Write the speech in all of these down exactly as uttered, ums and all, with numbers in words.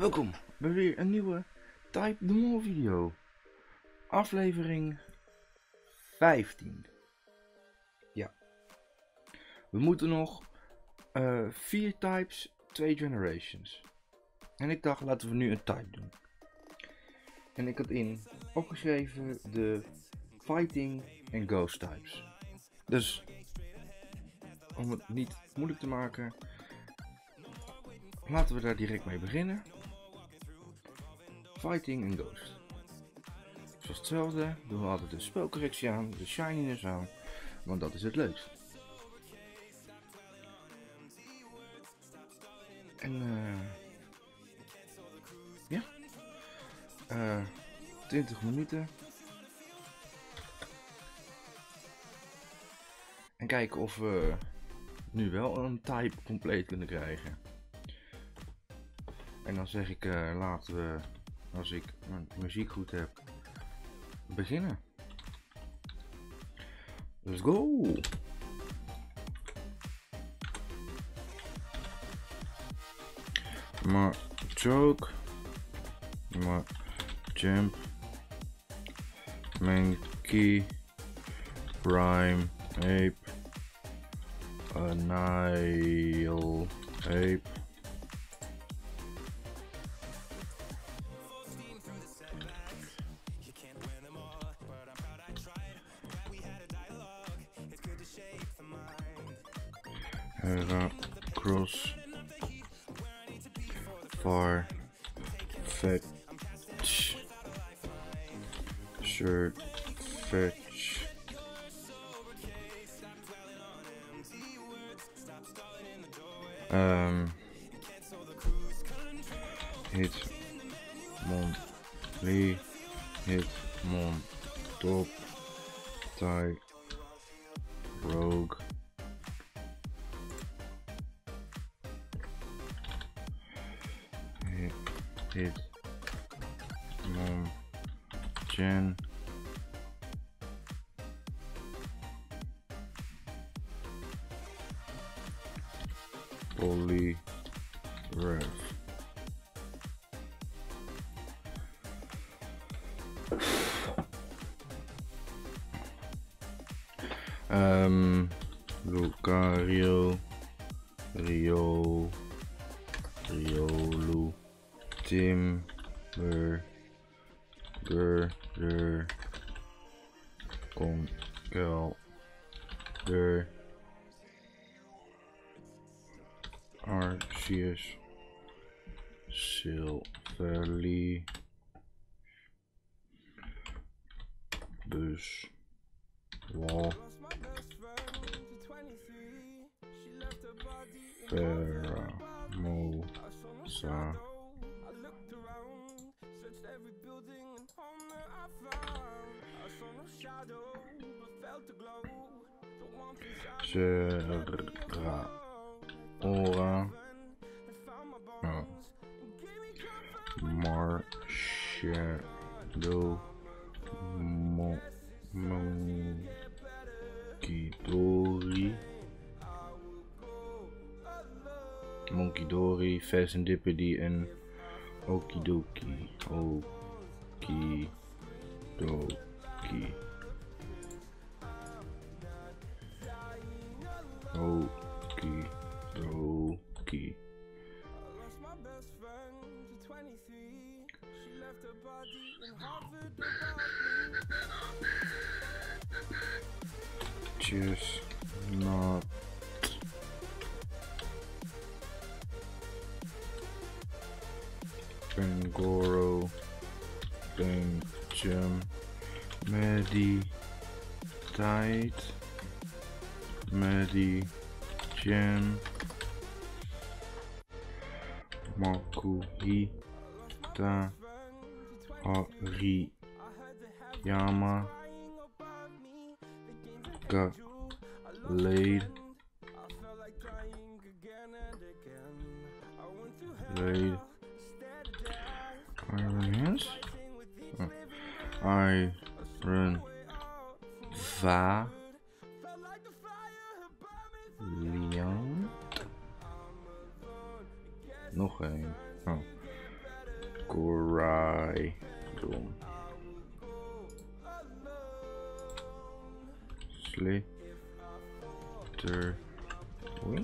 Welkom bij weer een nieuwe Type de Moor video. Aflevering vijftien. Ja. We moeten nog uh, vier types, twee generations. En ik dacht, laten we nu een type doen. En ik had in opgeschreven de Fighting en Ghost types. Dus, om het niet moeilijk te maken, laten we daar direct mee beginnen. Fighting en Ghost. Zoals hetzelfde doen we altijd de spelcorrectie aan, de shininess aan, want dat is het leukst. En uh, ja, uh, twintig minuten. En kijken of we nu wel een type compleet kunnen krijgen. En dan zeg ik, uh, laten we, als ik mijn muziek goed heb, beginnen. Let's go! Machoke, Machamp, Mankey, Primeape, Annihilape, Cross, Farfetch'd, Sirfetch'd, um, Hitmonlee, Hitmontop, Tyrogue, Hitmonchan, Poliwrath. um, Lucario, Rio, Riolu, Timber, Burger, Conkel, Dur, Arceus, Silvally, Bus, Wall, Ferramosa, Zerrora, oh. Marshadow, Monkidori, Monkidori, Vesendipity en Okidoki, Okidoki. Okidoki. Just not. Bangoro, Bangcham, Meditate, Medi Jam, Makuhita, Hariyama, Gallade, Lade, Iron oh. Iron Va. Lilligant. Nog een. Oh. Cool. Slater. Well.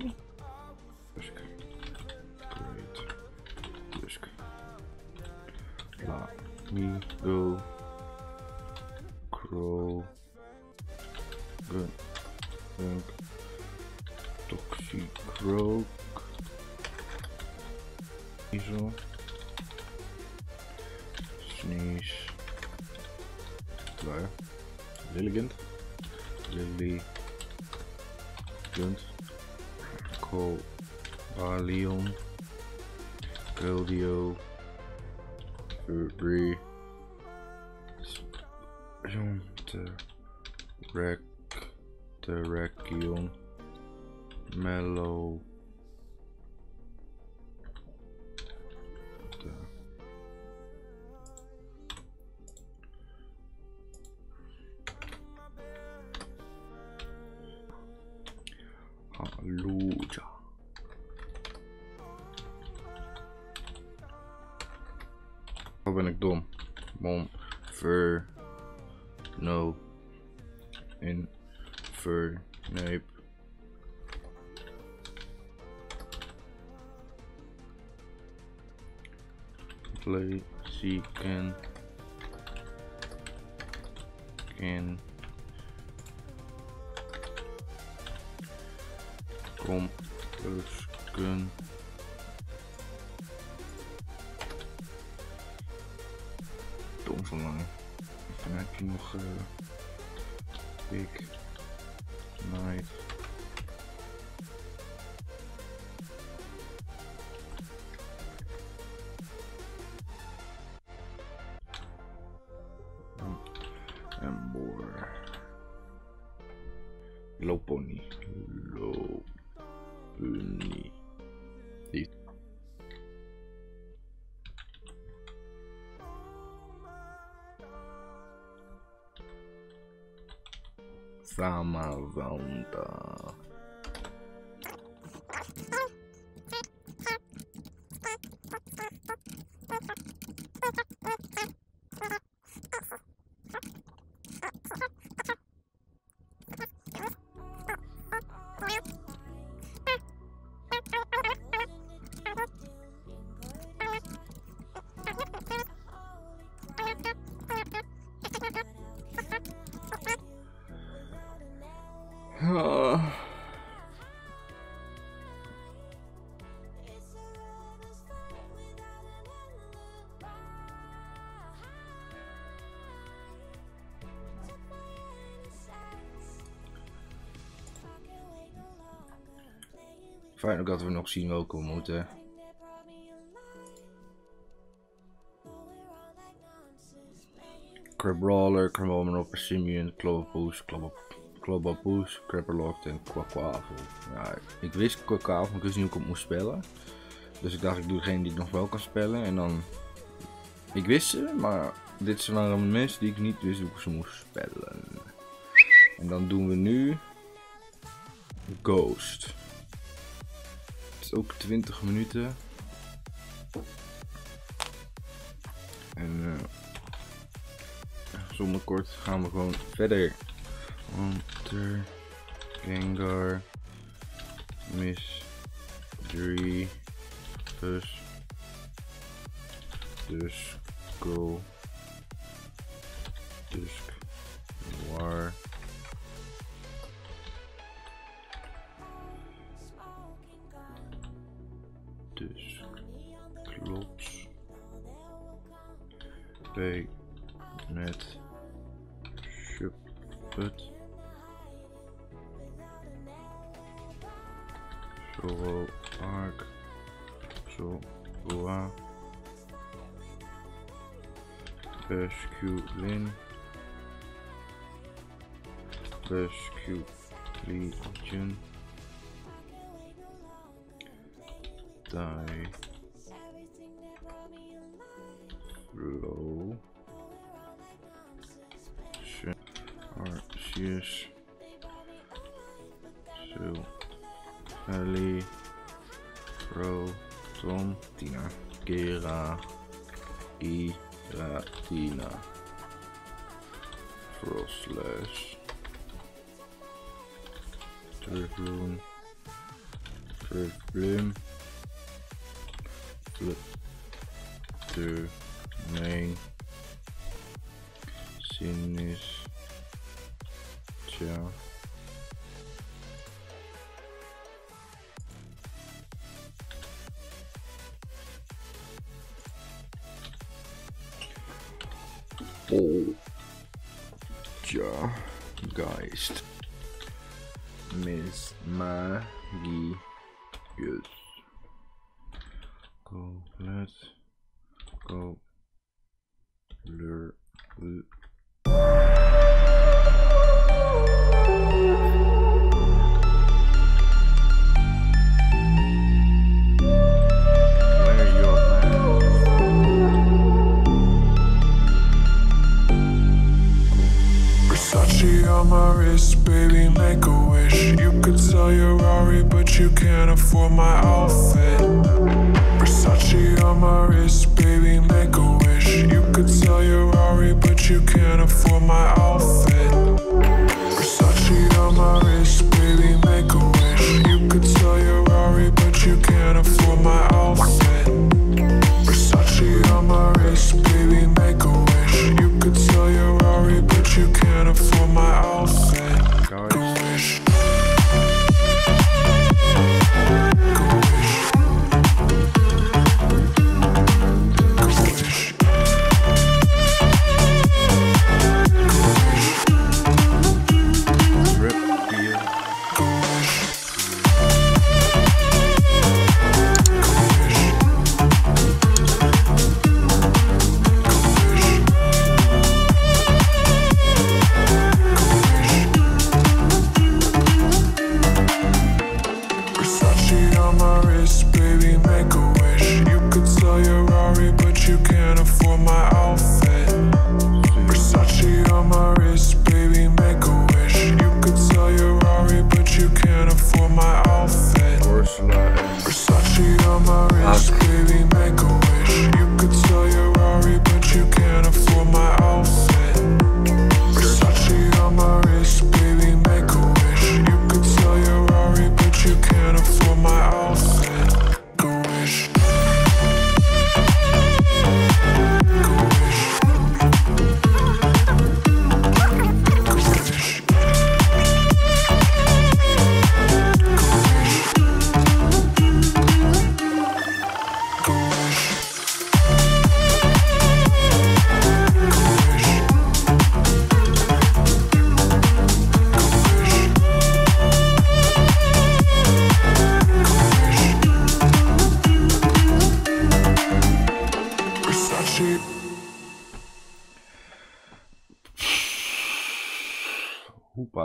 Dusk. Great. Dusk. Let me go. Crow. Good. Think. Toxicroak. Sneasel. Sneasel. Klaar. Lilligant. Lilligant. Coalion. Gildio. Uri. Rec. Terrakion. Mellow. Luja. Wat ben ik dom? Mom. Ver. No. In. Ver. Nee. Play. See. Can. Can. Kom, rusken. Dom verlangen. Dan heb je nog uh, Big Knight. En boor. Loponi. Loponi. Nee. Die. Samazonda. Fijn ook dat we nog zien welke we moeten. Crabrawler, Crabominable, Simeon, Clobbopus, Clobbopus, Grapploct en Kwakwafel. Ja, ik wist Kwakwafel, maar ik wist niet hoe ik het moest spellen. Dus ik dacht, ik doe degene die ik nog wel kan spellen. En dan. Ik wist ze, maar dit zijn dan mensen die ik niet wist hoe ik ze moest spellen. En dan doen we nu. Ghost. Ook twintig minuten. En uh, zonder kort gaan we gewoon verder. Hunter, Gengar, Miss, drie, Bus, Dusk, Go, Dusk, War. Dus klopt. Twee met Shuppet. Zo Ark. Zo Boa. Besculin. Besculin. Die. Flow. Arceus. Silvally. Pro. Tom. Tina. Kera. Giratina. Frostlash. Turfloon. Turfblim. Fluttermane. Sinistra. Oh, ja, Geist, Miss Magius, Goblet, Gobler. On my wrist, baby, make a wish. You could sell your Rari, but you can't afford my outfit. Versace on my wrist, baby, make a wish. You could sell your Rari, but you can't afford my outfit. Versace on my wrist, baby, make a wish. You could sell your Rari, but you can't afford my outfit. Versace on my wrist, baby, make a wish. You could sell your Rari, but you can't afford my outfit.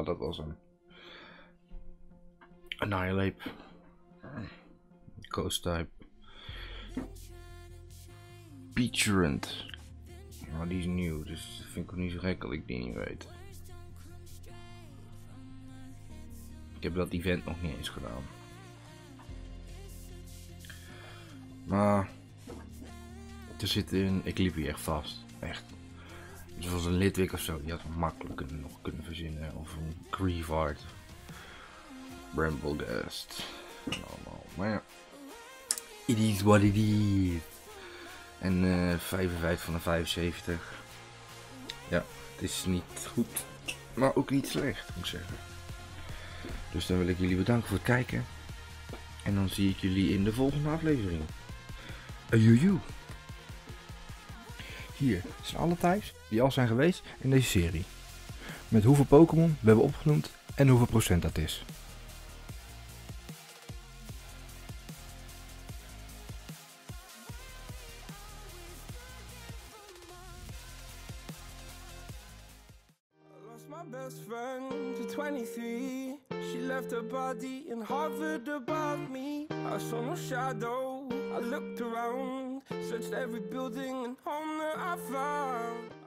Dat was een Annihilape, Ghost type, Beecherant. Nou, die is nieuw, dus vind ik het niet zo gek dat ik die niet weet. Ik heb dat event nog niet eens gedaan. Maar er zit in, ik liep hier echt vast, echt. Zoals een Litwick of zo, die had makkelijk kunnen, nog kunnen verzinnen. Of een Grievard, Bramblegast. Allemaal. Maar ja, it is what it is. En uh, vijfenvijftig van de vijfenzeventig. Ja, het is niet goed, maar ook niet slecht, moet ik zeggen. Dus dan wil ik jullie bedanken voor het kijken. En dan zie ik jullie in de volgende aflevering. Ajoejoe. Hier zijn alle types die al zijn geweest in deze serie. Met hoeveel Pokémon we hebben opgenoemd en hoeveel procent dat is. Searched every building and home that I found.